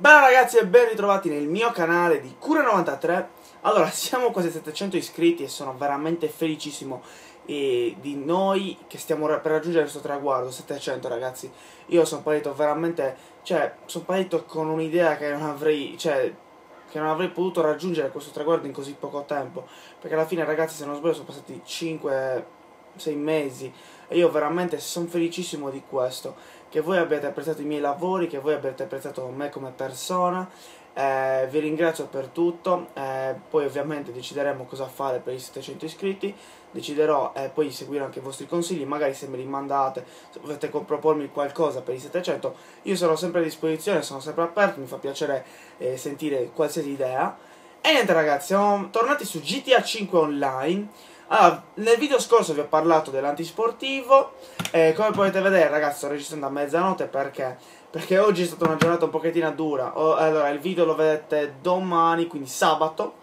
Bene ragazzi e ben ritrovati nel mio canale di Curre93. Allora, siamo quasi 700 iscritti e sono veramente felicissimo di noi che stiamo per raggiungere questo traguardo, 700 ragazzi. Io sono partito veramente, cioè, sono partito con un'idea che non avrei, potuto raggiungere questo traguardo in così poco tempo. Perché alla fine ragazzi, se non sbaglio, sono passati 5-6 mesi e io veramente sono felicissimo di questo, che voi abbiate apprezzato i miei lavori, che voi abbiate apprezzato me come persona. Vi ringrazio per tutto. Poi ovviamente decideremo cosa fare per i 700 iscritti. Deciderò poi seguire anche i vostri consigli, magari se me li mandate, se volete propormi qualcosa per i 700, io sarò sempre a disposizione, sono sempre aperto, mi fa piacere sentire qualsiasi idea. E niente ragazzi, siamo tornati su GTA 5 Online. Allora, nel video scorso vi ho parlato dell'antisportivo. Come potete vedere ragazzi, sto registrando a mezzanotte perché oggi è stata una giornata un pochettino dura. Allora, il video lo vedete domani, quindi sabato.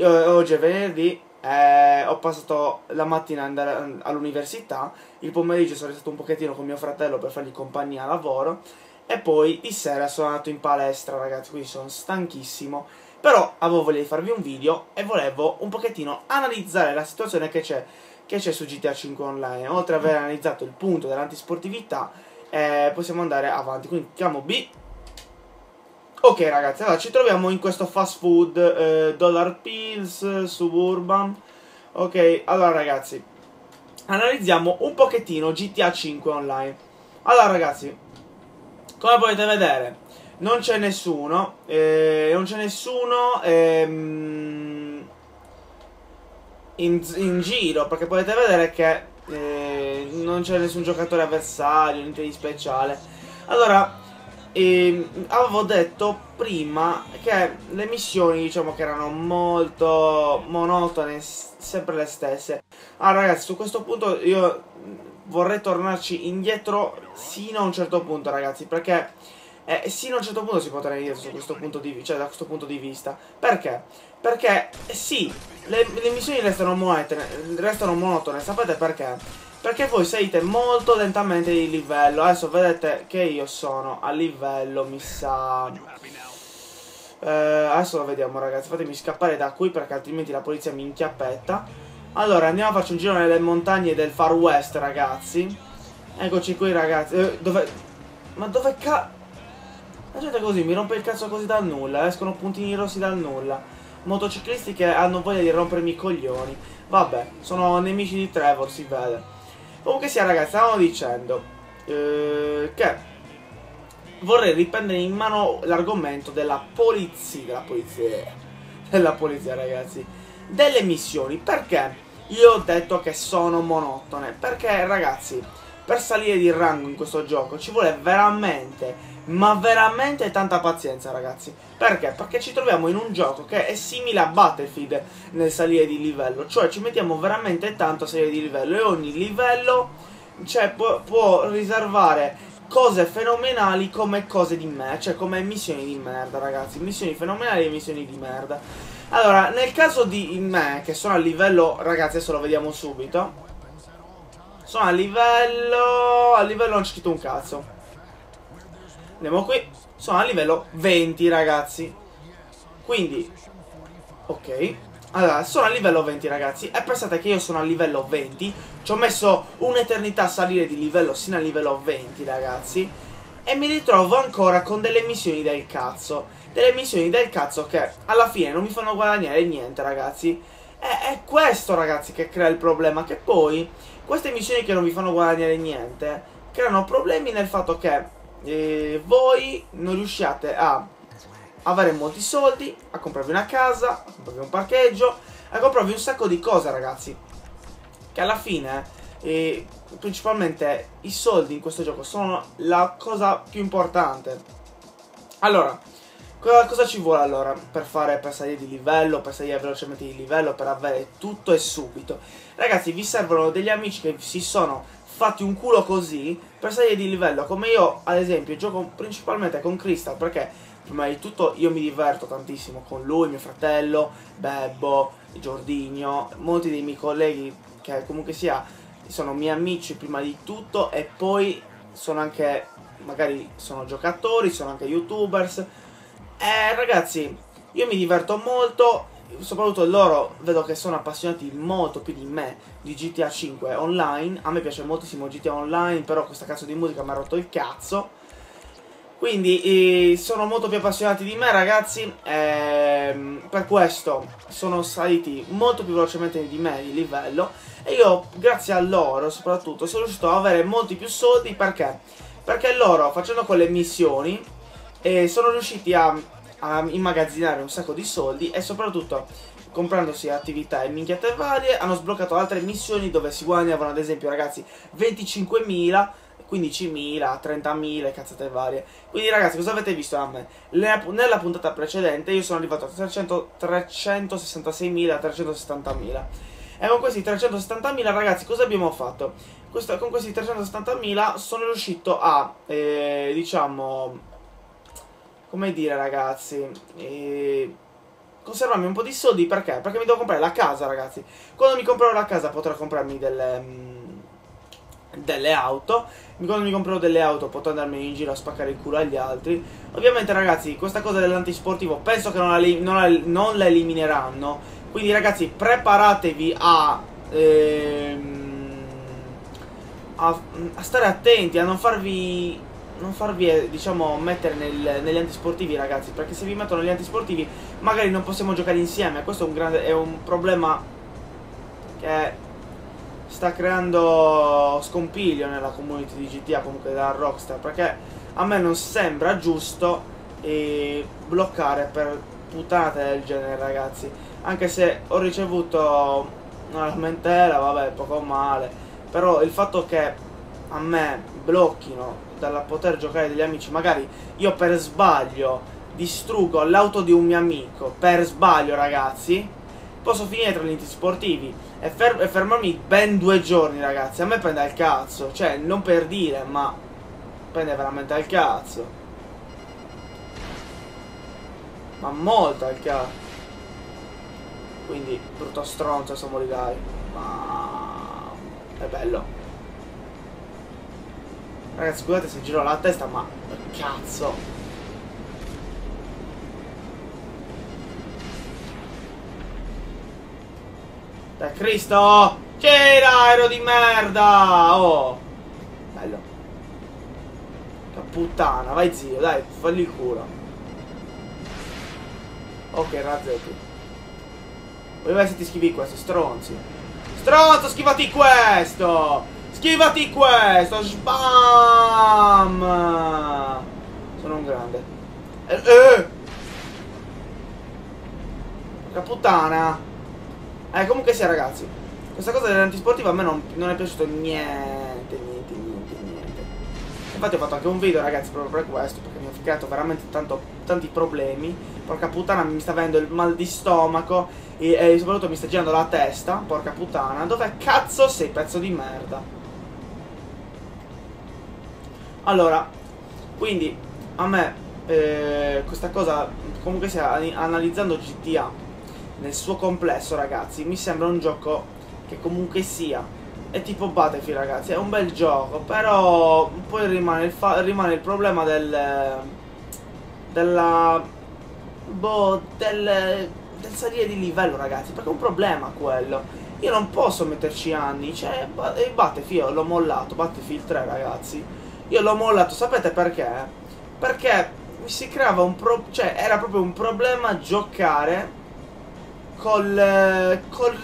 Oggi è venerdì, ho passato la mattina ad andare all'università, il pomeriggio sono restato un pochettino con mio fratello per fargli compagnia al lavoro e poi di sera sono andato in palestra ragazzi, quindi sono stanchissimo. Però avevo voglia di farvi un video e volevo un pochettino analizzare la situazione che c'è su GTA 5 Online. Oltre ad aver analizzato il punto dell'antisportività, possiamo andare avanti. Quindi chiamo B. Ok ragazzi, allora ci troviamo in questo fast food, Dollar Pills, Suburban. Ok, allora ragazzi, analizziamo un pochettino GTA 5 Online. Allora ragazzi, come potete vedere, non c'è nessuno, in giro, perché potete vedere che non c'è nessun giocatore avversario, niente di speciale. Allora, avevo detto prima che le missioni, diciamo, che erano molto monotone, sempre le stesse. Allora ragazzi, su questo punto io vorrei tornarci indietro sino a un certo punto ragazzi, perché sino a un certo punto si può tornare indietro su questo punto di vista, cioè da questo punto di vista. Perché? Perché sì, le missioni restano monotone, sapete perché? Perché voi salite molto lentamente di livello. Adesso vedete che io sono a livello, mi sa, adesso lo vediamo ragazzi, fatemi scappare da qui perché altrimenti la polizia mi inchiappetta. Allora andiamo a farci un giro nelle montagne del Far West ragazzi. Eccoci qui ragazzi, dove... ma dove cazzo? La gente così mi rompe il cazzo così dal nulla, escono puntini rossi dal nulla. Motociclisti che hanno voglia di rompermi i coglioni. Vabbè, sono nemici di Trevor, si vede. Comunque sia ragazzi, stavamo dicendo che vorrei riprendere in mano l'argomento della polizia. Della polizia ragazzi, delle missioni. Perché io ho detto che sono monotone? Perché ragazzi, per salire di rango in questo gioco ci vuole veramente, ma veramente tanta pazienza ragazzi. Perché? Perché ci troviamo in un gioco che è simile a Battlefield nel salire di livello, cioè ci mettiamo veramente tanto a salire di livello e ogni livello, cioè, può riservare cose fenomenali come cose di merda, cioè come missioni di merda ragazzi, missioni fenomenali e missioni di merda. Allora, nel caso di me che sono a livello, ragazzi adesso lo vediamo subito, sono a livello, non c'è scritto un cazzo. Andiamo qui, sono a livello 20 ragazzi. Quindi, ok, allora sono a livello 20 ragazzi. E pensate che io sono a livello 20, ci ho messo un'eternità a salire di livello sino a livello 20 ragazzi, e mi ritrovo ancora con delle missioni del cazzo. Delle missioni del cazzo che alla fine non mi fanno guadagnare niente ragazzi. È questo ragazzi che crea il problema, che poi queste missioni che non vi fanno guadagnare niente creano problemi nel fatto che voi non riusciate a avere molti soldi, a comprarvi una casa, a comprarvi un parcheggio, a comprarvi un sacco di cose ragazzi. Che alla fine principalmente i soldi in questo gioco sono la cosa più importante. Allora, cosa ci vuole allora per salire di livello, per salire velocemente di livello, per avere tutto e subito? Ragazzi, vi servono degli amici che si sono fatti un culo così per salire di livello. Come io ad esempio gioco principalmente con Crystal, perché prima di tutto io mi diverto tantissimo con lui, mio fratello, Bebbo, Giordino, molti dei miei colleghi che comunque sia sono miei amici prima di tutto, e poi sono anche, magari sono giocatori, sono anche youtubers. Ragazzi, io mi diverto molto, soprattutto loro vedo che sono appassionati molto più di me di GTA 5 Online. A me piace moltissimo GTA Online, però questa cazzo di musica mi ha rotto il cazzo. Quindi sono molto più appassionati di me, ragazzi, per questo sono saliti molto più velocemente di me di livello. E io, grazie a loro soprattutto, sono riuscito ad avere molti più soldi. Perché? Perché loro, facendo quelle missioni, sono riusciti a immagazzinare un sacco di soldi. E soprattutto, comprandosi attività e minchiate varie, hanno sbloccato altre missioni dove si guadagnavano, ad esempio, ragazzi, 25.000, 15.000, 30.000, cazzate varie. Quindi, ragazzi, cosa avete visto da me? Nella puntata precedente io sono arrivato a 366.000, 370.000. E con questi 370.000, ragazzi, cosa abbiamo fatto? Con questi 370.000 sono riuscito a, diciamo, come dire, ragazzi, conservarmi un po' di soldi. Perché? Perché mi devo comprare la casa, ragazzi. Quando mi comprerò la casa potrò comprarmi delle auto. Quando mi comprerò delle auto potrò andarmene in giro a spaccare il culo agli altri. Ovviamente, ragazzi, questa cosa dell'antisportivo penso che non la elimineranno. Quindi, ragazzi, preparatevi a stare attenti, a non farvi, diciamo, mettere negli antisportivi, ragazzi. Perché se vi mettono negli antisportivi magari non possiamo giocare insieme. Questo è un problema che sta creando scompiglio nella community di GTA, comunque della Rockstar, perché a me non sembra giusto bloccare per puttate del genere, ragazzi. Anche se ho ricevuto una lamentela, vabbè, poco male, però il fatto che a me blocchino dalla poter giocare degli amici, magari io per sbaglio distruggo l'auto di un mio amico, per sbaglio, ragazzi, posso finire tra gli antisportivi e fermarmi ben 2 giorni, ragazzi. A me prende al cazzo, cioè, non per dire, ma prende veramente al cazzo, ma molto al cazzo. Quindi, brutto stronzo, se muori, dai, ma è bello. Ragazzi, scusate se giro la testa, ma cazzo. Dai, Cristo, gira, ero di merda. Oh, bello. Che puttana, vai zio, dai, falli il culo. Ok, razzetti. Volevi se ti schivi questo, stronzi. Stronzo, schivati questo. Schivati questo, sbam! Sono un grande. La puttana. Comunque sia, ragazzi, questa cosa dell'antisportiva a me non è piaciuto niente. Infatti ho fatto anche un video, ragazzi, proprio per questo, perché mi ha creato veramente tanti problemi. Porca puttana, mi sta avendo il mal di stomaco e soprattutto mi sta girando la testa. Porca puttana, dove cazzo sei, pezzo di merda? Allora, quindi a me questa cosa, comunque sia, analizzando GTA nel suo complesso, ragazzi, mi sembra un gioco che comunque sia è tipo Battlefield, ragazzi, è un bel gioco, però poi rimane il problema del salire di livello, ragazzi, perché è un problema quello. Io non posso metterci anni, cioè, e Battlefield l'ho mollato, Battlefield 3, ragazzi. Io l'ho mollato, sapete perché? Perché si creava cioè era proprio un problema giocare col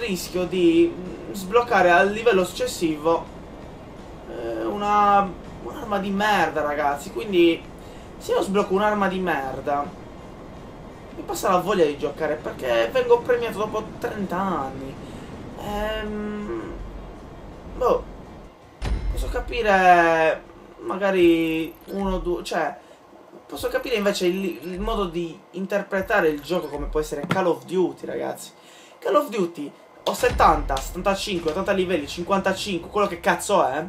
rischio di sbloccare al livello successivo un'arma di merda, ragazzi. Quindi se io sblocco un'arma di merda mi passa la voglia di giocare, perché vengo premiato dopo 30 anni. Boh, posso capire magari uno o due, cioè posso capire invece il modo di interpretare il gioco, come può essere Call of Duty, ragazzi. Call of Duty ho 70, 75, 80 livelli, 55, quello che cazzo è.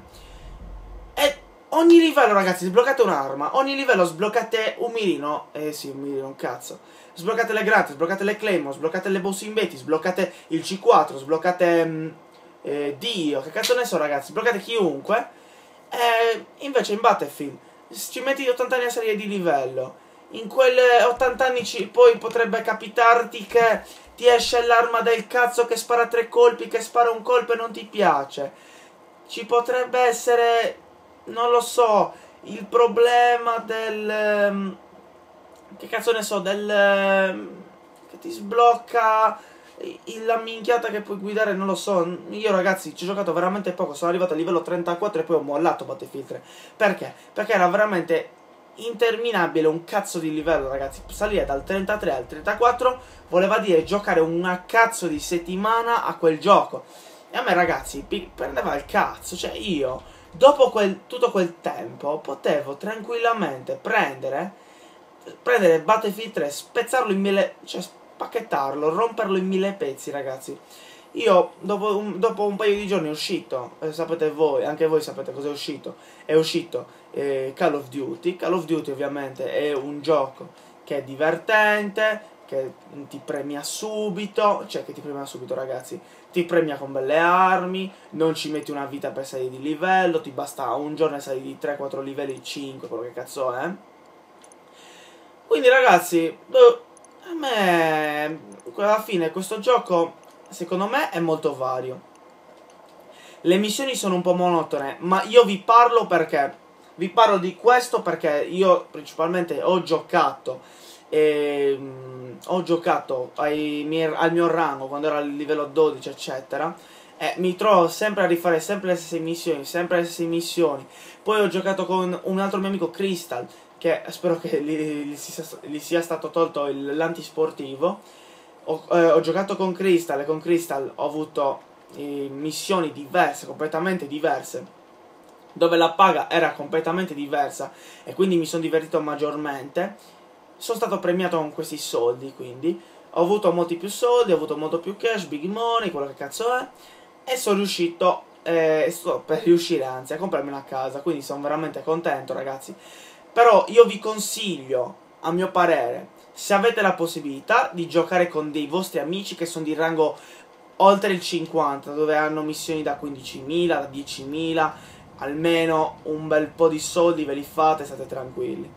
E ogni livello, ragazzi, sbloccate un'arma, ogni livello sbloccate un mirino, sì, un mirino, un cazzo. Sbloccate le granate, sbloccate le claymore, sbloccate le bossimbeti, sbloccate il C4, sbloccate Dio, che cazzo ne so, ragazzi, sbloccate chiunque. Invece in Battlefield ci metti 80 anni a salire di livello in quel 80 anni poi potrebbe capitarti che ti esce l'arma del cazzo che spara 3 colpi, che spara 1 colpo e non ti piace. Ci potrebbe essere, non lo so, il problema del... che cazzo ne so, del... che ti sblocca... la minchiata che puoi guidare, non lo so. Io ragazzi ci ho giocato veramente poco, sono arrivato a livello 34 e poi ho mollato Battlefield 3. Perché? Perché era veramente interminabile un cazzo di livello, ragazzi. Salire dal 33 al 34 voleva dire giocare una cazzo di settimana a quel gioco. E a me ragazzi prendeva il cazzo, cioè io dopo tutto quel tempo potevo tranquillamente prendere Battlefield 3, spezzarlo in mille, cioè pacchettarlo, romperlo in 1000 pezzi, ragazzi. Io dopo un paio di giorni è uscito, sapete voi, anche voi sapete cos'è uscito. È uscito Call of Duty. Call of Duty ovviamente è un gioco che è divertente, che ti premia subito, cioè che ti premia subito ragazzi, ti premia con belle armi, non ci metti una vita per salire di livello, ti basta un giorno e salire di 3-4 livelli, 5, quello che cazzo è. Quindi ragazzi... a me, alla fine, questo gioco, secondo me, è molto vario. Le missioni sono un po' monotone, ma io vi parlo perché? Vi parlo di questo perché io, principalmente, ho giocato al mio rango, quando era al livello 12, eccetera. E mi trovo sempre a rifare sempre le stesse missioni, Poi ho giocato con un altro mio amico, Crystal, che spero che gli sia stato tolto l'antisportivo. Ho giocato con Crystal e con Crystal ho avuto missioni diverse, completamente diverse, dove la paga era completamente diversa e quindi mi sono divertito maggiormente. Sono stato premiato con questi soldi, quindi ho avuto molti più soldi, ho avuto molto più cash, big money, quello che cazzo è, e sono riuscito, sto per riuscire anzi a comprarmi una casa, quindi sono veramente contento ragazzi. Però io vi consiglio, a mio parere, se avete la possibilità di giocare con dei vostri amici che sono di rango oltre il 50, dove hanno missioni da 15.000, da 10.000, almeno un bel po' di soldi ve li fate, state tranquilli.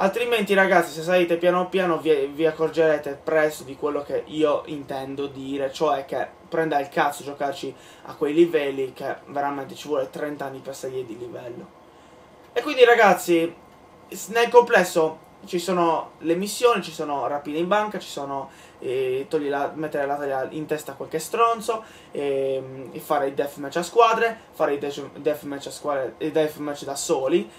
Altrimenti ragazzi, se salite piano piano vi accorgerete presto di quello che io intendo dire, cioè che prenda il cazzo giocarci a quei livelli che veramente ci vuole 30 anni per salire di livello. E quindi ragazzi, nel complesso ci sono le missioni, ci sono rapine in banca, ci sono mettere la taglia in testa a qualche stronzo, fare i deathmatch a squadre, fare i deathmatch da soli,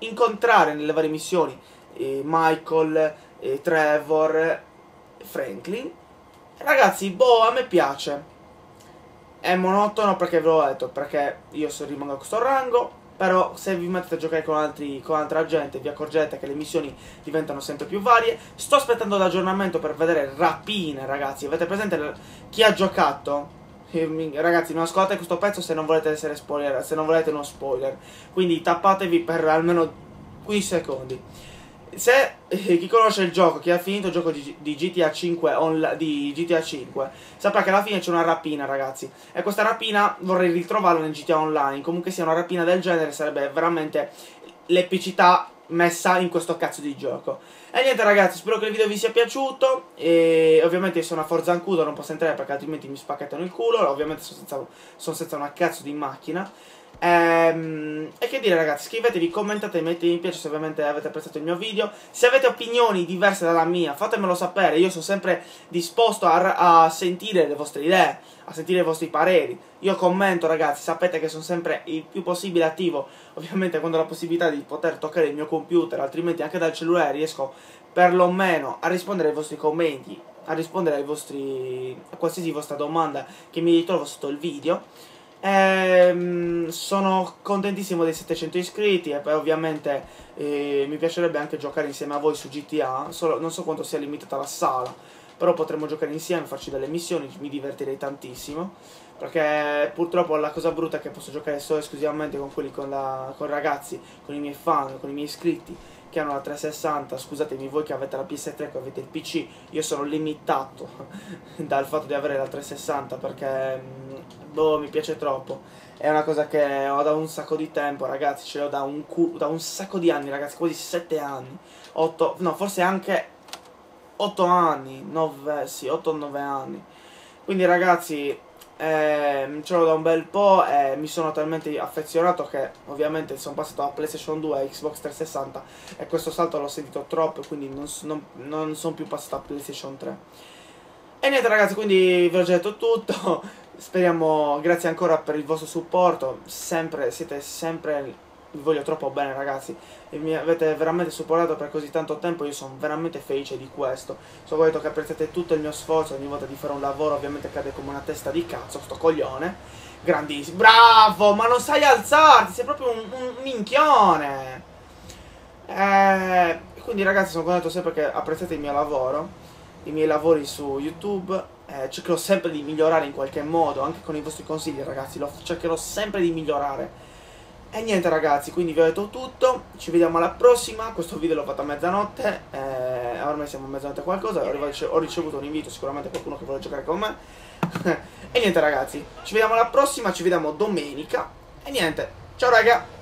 incontrare nelle varie missioni Michael, Trevor, Franklin. Ragazzi, boh, a me piace. È monotono perché ve l'ho detto, perché io rimango a questo rango. Però se vi mettete a giocare con altra gente vi accorgerete che le missioni diventano sempre più varie. Sto aspettando l'aggiornamento per vedere rapine ragazzi. Avete presente chi ha giocato? Ragazzi, non ascoltate questo pezzo se non volete essere spoiler, se non volete uno spoiler. Quindi tappatevi per almeno 15 secondi. Se chi conosce il gioco, chi ha finito il gioco di GTA 5 online, di GTA 5 saprà che alla fine c'è una rapina ragazzi, e questa rapina vorrei ritrovarla nel GTA Online. Comunque sia, una rapina del genere sarebbe veramente l'epicità messa in questo cazzo di gioco. E niente ragazzi, spero che il video vi sia piaciuto. E ovviamente sono a Forzancudo, non posso entrare perché altrimenti mi spacchettano il culo. Ovviamente sono senza una cazzo di macchina. E che dire ragazzi, iscrivetevi, commentate, mettete mi piace se ovviamente avete apprezzato il mio video. Se avete opinioni diverse dalla mia fatemelo sapere, io sono sempre disposto a sentire le vostre idee, a sentire i vostri pareri. Io commento ragazzi, sapete che sono sempre il più possibile attivo, ovviamente quando ho la possibilità di poter toccare il mio computer, altrimenti anche dal cellulare riesco perlomeno a rispondere ai vostri commenti, a rispondere a qualsiasi vostra domanda che mi ritrovo sotto il video. Sono contentissimo dei 700 iscritti e poi ovviamente mi piacerebbe anche giocare insieme a voi su GTA. Non so quanto sia limitata la sala, però potremmo giocare insieme, farci delle missioni, mi divertirei tantissimo. Perché purtroppo la cosa brutta è che posso giocare solo esclusivamente con quelli con ragazzi, con i miei fan, con i miei iscritti, che hanno la 360, scusatemi voi che avete la PS3, che avete il PC, io sono limitato dal fatto di avere la 360 perché boh, mi piace troppo, è una cosa che ho da un sacco di tempo, ragazzi, ce l'ho da un sacco di anni, ragazzi, quasi 7 anni, 8, no, forse anche 8 anni, 9, sì, 8-9 anni, quindi ragazzi... ce l'ho da un bel po' e mi sono talmente affezionato che ovviamente sono passato da PlayStation 2 a Xbox 360 e questo salto l'ho sentito troppo, quindi non sono più passato a PlayStation 3. E niente ragazzi, quindi vi ho già detto tutto, speriamo, grazie ancora per il vostro supporto, sempre, siete sempre... vi voglio troppo bene ragazzi, e mi avete veramente supportato per così tanto tempo, io sono veramente felice di questo, so volete che apprezzate tutto il mio sforzo, ogni volta di fare un lavoro ovviamente cade come una testa di cazzo, sto coglione, grandissimo, bravo, ma non sai alzarti, sei proprio un minchione, quindi ragazzi sono contento sempre che apprezzate il mio lavoro, i miei lavori su YouTube, cercherò sempre di migliorare in qualche modo, anche con i vostri consigli ragazzi, cercherò sempre di migliorare. E niente ragazzi, quindi vi ho detto tutto, ci vediamo alla prossima, questo video l'ho fatto a mezzanotte, ormai siamo a mezzanotte qualcosa, ho ricevuto un invito sicuramente qualcuno che vuole giocare con me. E niente ragazzi, ci vediamo alla prossima, ci vediamo domenica, e niente, ciao raga!